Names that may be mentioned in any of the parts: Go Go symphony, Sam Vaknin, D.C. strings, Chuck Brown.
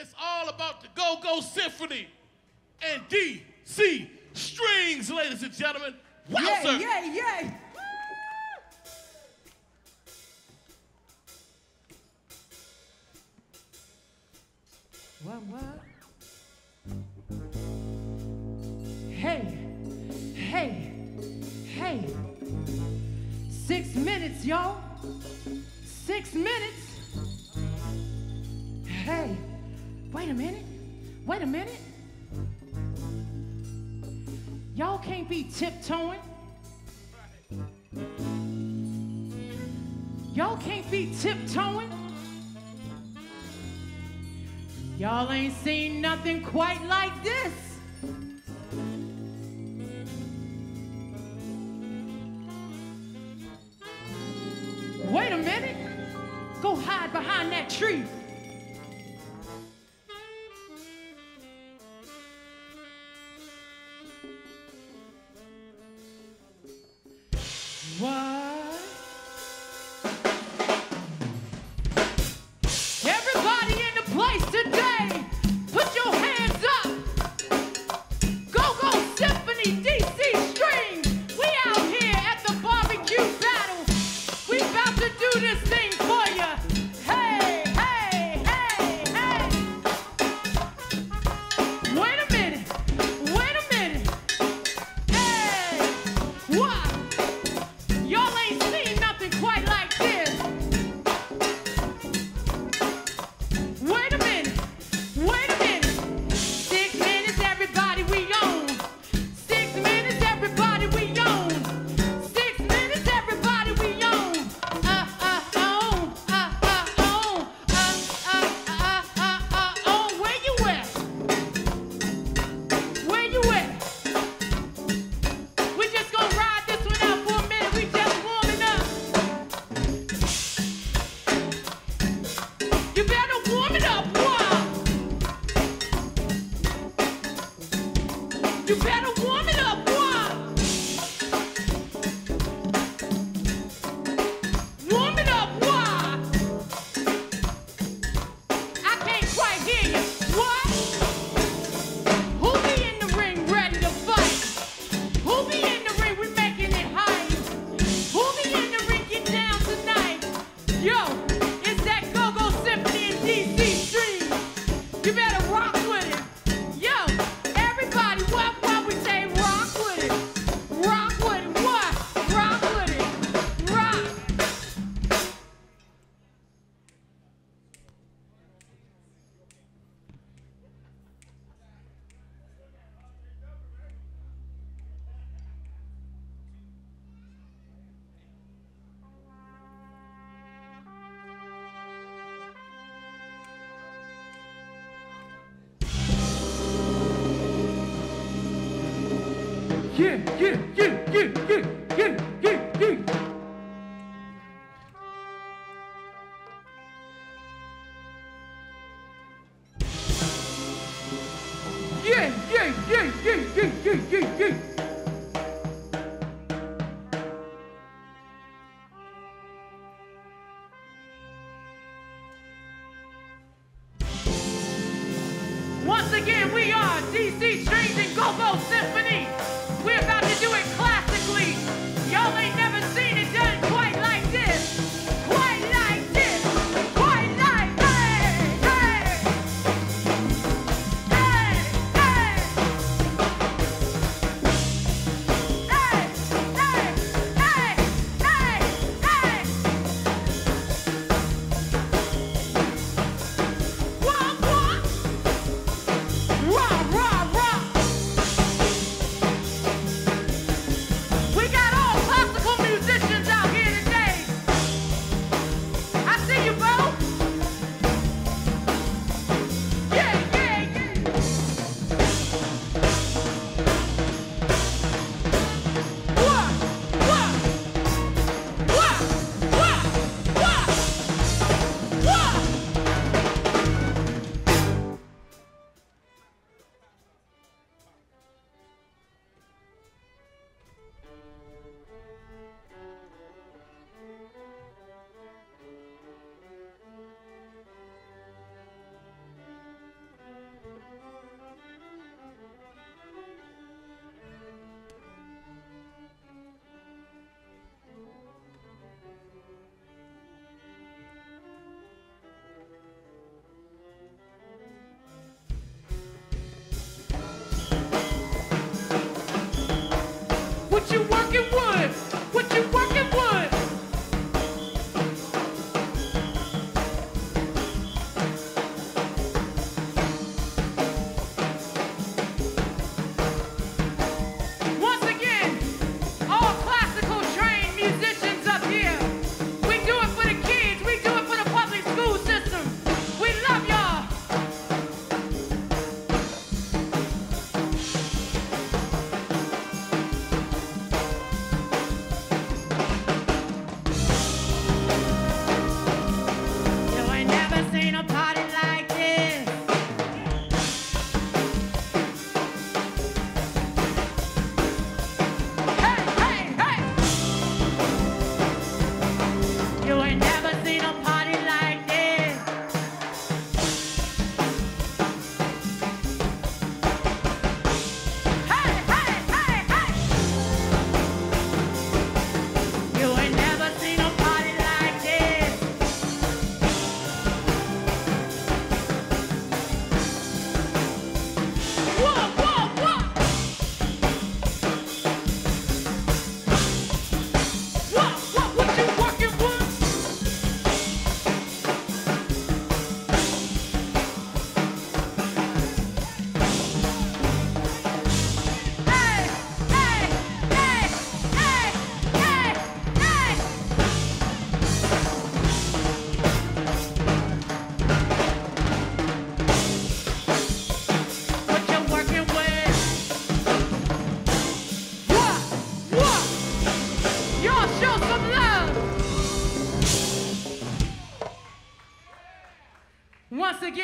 It's all about the Go Go symphony and D.C. strings, ladies and gentlemen. Wow, yay, sir. Yay, yay. What? Hey, hey, hey. 6 minutes, y'all. 6 minutes. Hey, wait a minute. Wait a minute. Y'all can't be tiptoeing. Y'all can't be tiptoeing. Y'all ain't seen nothing quite like this. Wait a minute. Go hide behind that tree. You better warm it up, boy. Warm it up, boy. I can't quite hear you. What? Who be in the ring ready to fight? Who be in the ring? We making it high. Who be in the ring? Get down tonight. Yo, it's that Go Go symphony in D.C. strings. You better rock with it. Yeah. Yeah. Once again, we are D.C. strings and Go Go symphony. We're about to do it classically. Y'all ain't never seen it done quite like this. Quite like this. Quite like this. Hey, hey. Hey, hey. Hey, hey, hey, hey, hey. Wah, wah. Wah, wah, wah.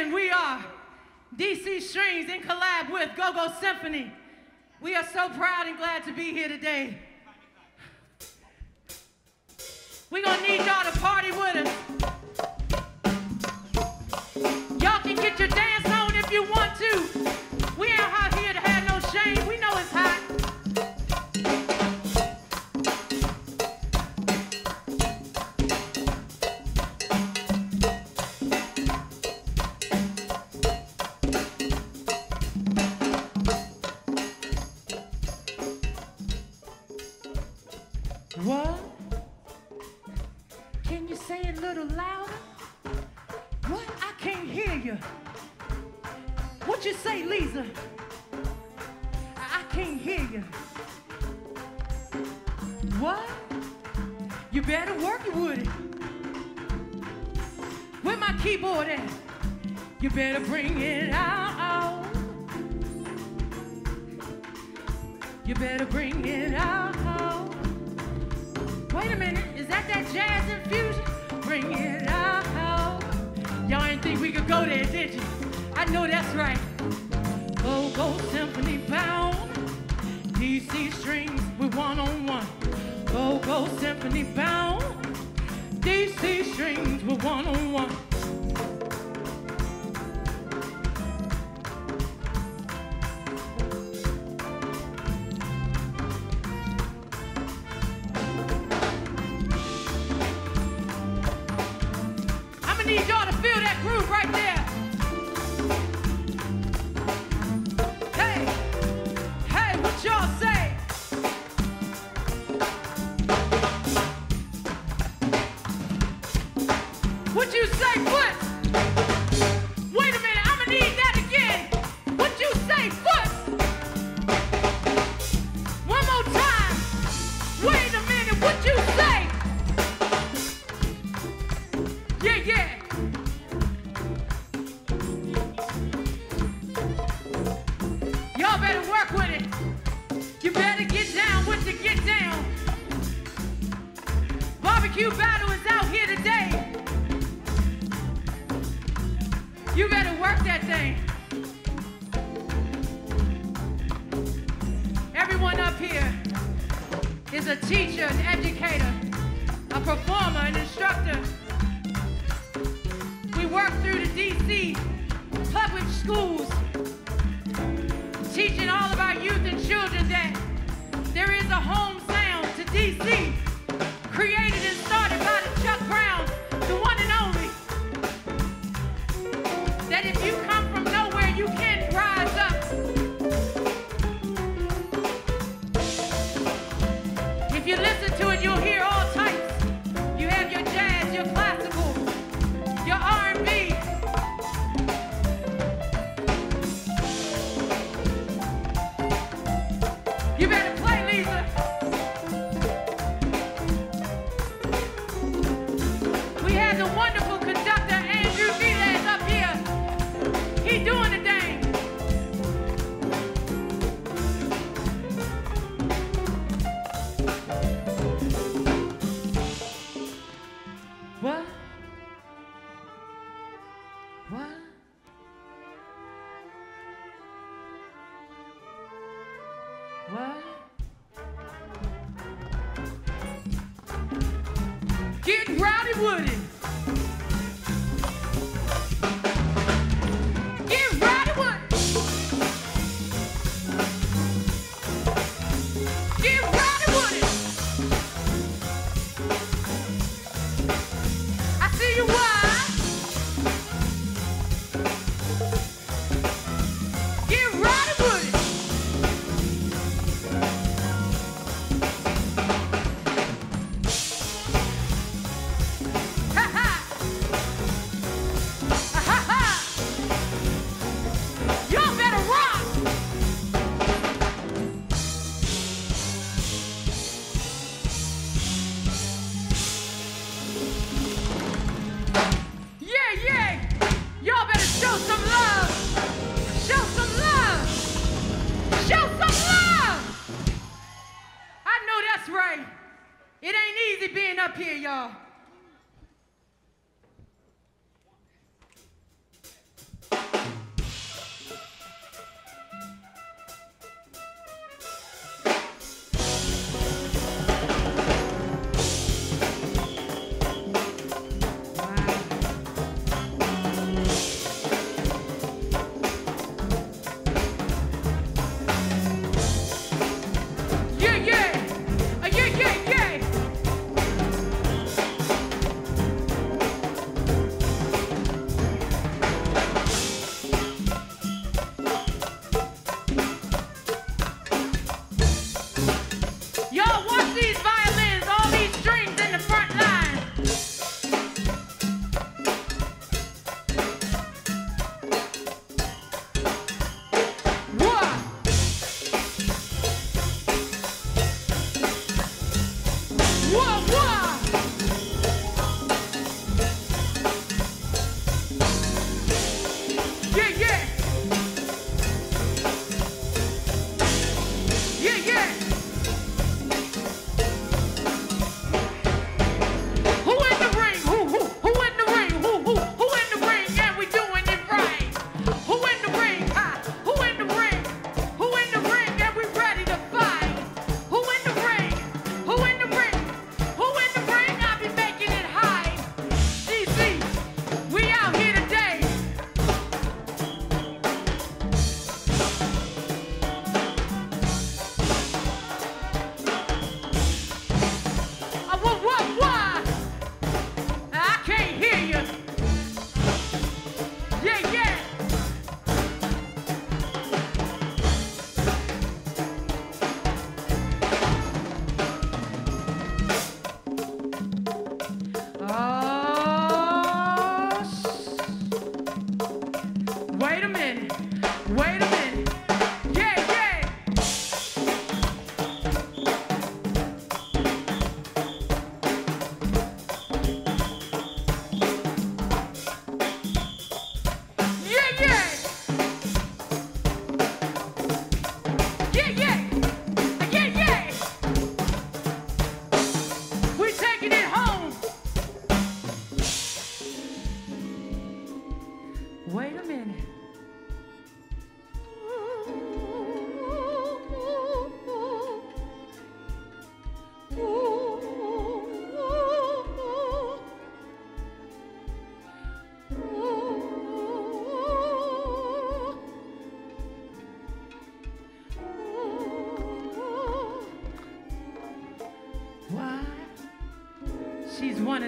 again, we are D.C. Strings in collab with Go Go Symphony. We are so proud and glad to be here today. We're going to need y'all to party with us. Y'all can get your dance on if you want to. We ain't out here to have no shame. We know it's hot. What? Can you say it a little louder? What? I can't hear you. What you say, Lisa? I can't hear you. What? You better work it with it. Where my keyboard at? You better bring it out. You better bring it out. Wait a minute, is that jazz infusion? Bring it out. Y'all ain't think we could go there, did you? I know that's right. Go Go Symphony bound, D.C. Strings with one-on-one. Go Go Symphony bound, D.C. Strings with one-on-one. I need y'all to feel that groove right there. Barbecue battle is out here today. You better work that thing. Everyone up here is a teacher, an educator, a performer, an instructor. We work through the D.C. public schools, teaching all of our youth and children that there is a home sound to D.C. created and started by the Chuck Brown, the one and only. That if you come from nowhere, you can rise up. If you listen to it, you'll hear all types. You have your jazz, your classical, your R&B. You better play, Lisa. What? Get rowdy with it. It ain't easy being up here, y'all.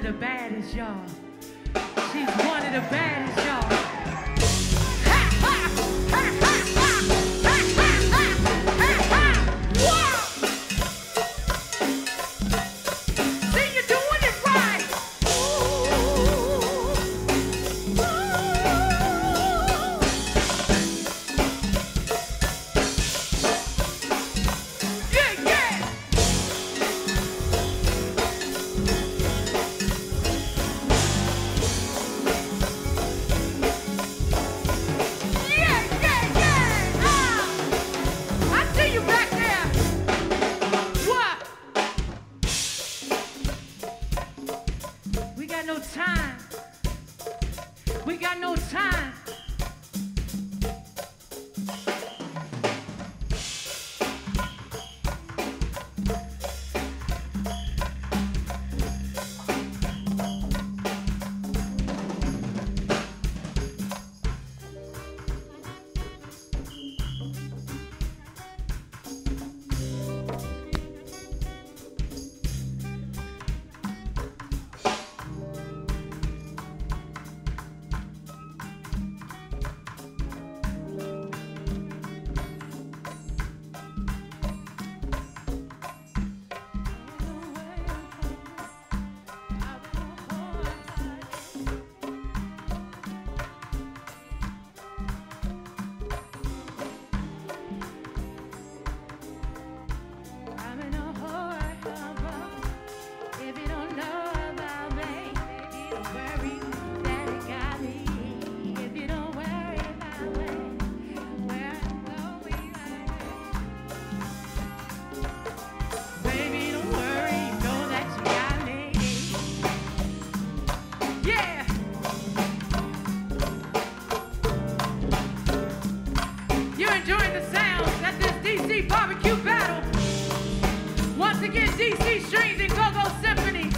of the baddest, y'all. She's one of the baddest, y'all. Ha, ha, ha, ha. Enjoying the sounds at this D.C. barbecue battle. Once again, D.C. Strings and Go Go Symphony.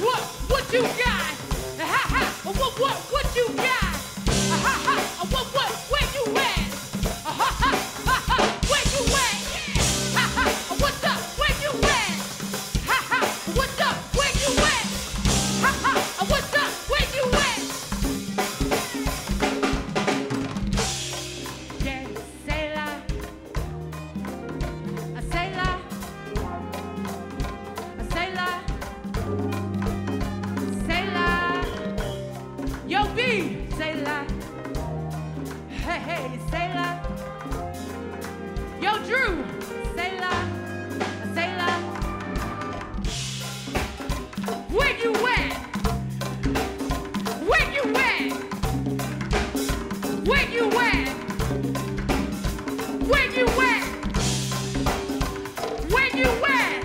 What? When you win, yeah, right.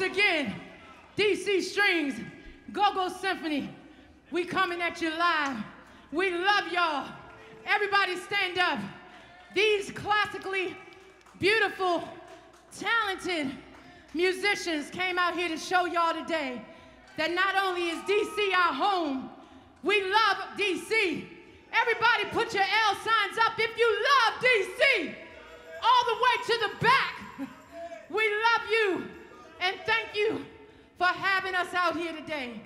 once again, D.C. Strings, Go Go Symphony. We coming at you live. We love y'all. Everybody stand up. These classically beautiful, talented musicians came out here to show y'all today that not only is D.C. our home, we love D.C. Everybody put your L signs up if you love D.C. all the way to the back. We love you and thank you for having us out here today.